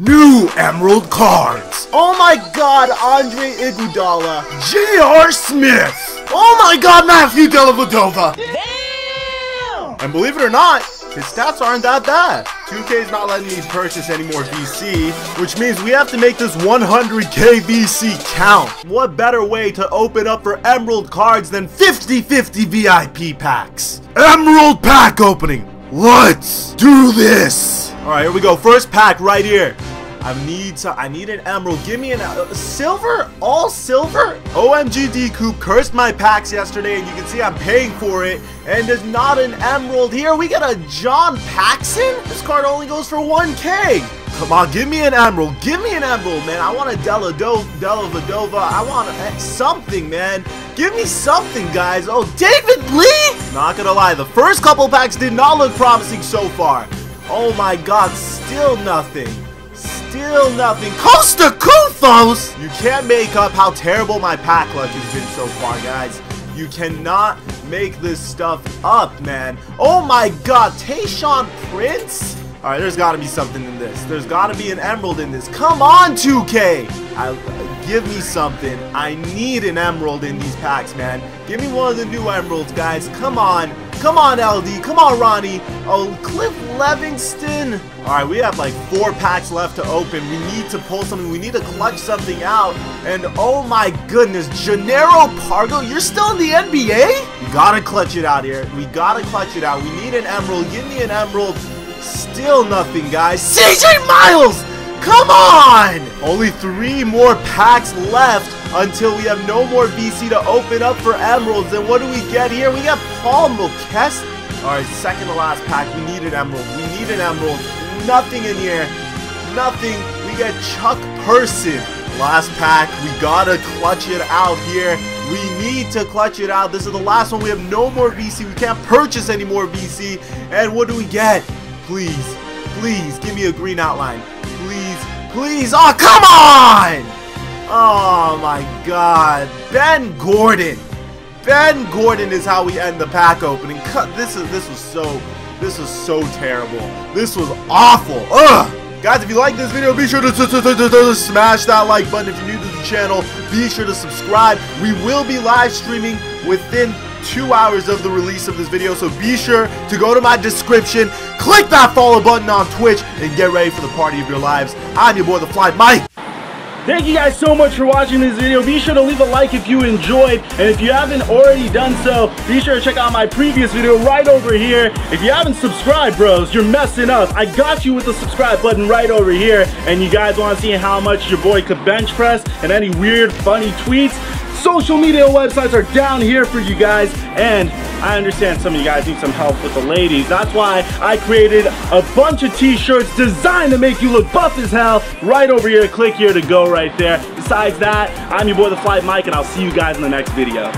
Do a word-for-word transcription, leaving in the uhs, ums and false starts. New Emerald cards. Oh my god, Andre Iguodala. J R Smith. Oh my god, Matthew Dellavedova. Damn! And believe it or not, his stats aren't that bad. two K is not letting me purchase any more V C, which means we have to make this one hundred K V C count. What better way to open up for Emerald cards than fifty fifty V I P packs? Emerald pack opening. Let's do this. All right, here we go. First pack right here. I need to. I need an emerald. Give me an uh, silver. All silver. O M G D Coop cursed my packs yesterday, and you can see I'm paying for it. And there's not an emerald here. We got a John Paxson. This card only goes for one K. Come on, give me an emerald. Give me an emerald, man. I want a Dellavedova. I want a, something, man. Give me something, guys. Oh, David Lee. Not gonna lie, the first couple packs did not look promising so far. Oh my God, still nothing. Still nothing. Costa Kuthos! You can't make up how terrible my pack luck has been so far, guys. You cannot make this stuff up, man. Oh my god, Tayshaun Prince? Alright, there's gotta be something in this. There's gotta be an emerald in this. Come on, two K! I, give me something. I need an emerald in these packs, man. Give me one of the new emeralds, guys. Come on. Come on, L D. Come on, Ronnie. Oh, Cliff Levingston. All right, we have like four packs left to open. We need to pull something. We need to clutch something out. And oh my goodness, Gennaro Pargo, you're still in the N B A? We gotta clutch it out here. We gotta clutch it out. We need an emerald. Give me an emerald. Still nothing, guys. C J Miles. Come on. Only three more packs left until we have no more V C to open up for emeralds. And what do we get here? We got Paul Milkest. All right, second to last pack. We need an emerald. We need an emerald. Nothing in here. Nothing. We got Chuck Person. Last pack. We gotta clutch it out here. We need to clutch it out. This is the last one. We have no more V C. We can't purchase any more V C. And what do we get? Please, please give me a green outline. Please, please. Oh, come on! Oh my god, Ben Gordon. Ben Gordon is how we end the pack opening. This is this was so this was so terrible. This was awful. Ugh. Guys, if you like this video, be sure to smash that like button. If you're new to the channel, be sure to subscribe. We will be live streaming within two hours of the release of this video, so be sure to go to my description, click that follow button on Twitch, and get ready for the party of your lives. I'm your boy, The Fly Mike. Thank you guys so much for watching this video. Be sure to leave a like if you enjoyed, and if you haven't already done so, be sure to check out my previous video right over here. If you haven't subscribed, bros, you're messing up. I got you with the subscribe button right over here, and you guys want to see how much your boy could bench press and any weird, funny tweets? Social media websites are down here for you guys, and I understand some of you guys need some help with the ladies. That's why I created a bunch of t-shirts designed to make you look buff as hell. Right over here, click here to go right there. Besides that, I'm your boy, The Fly Mike, and I'll see you guys in the next video.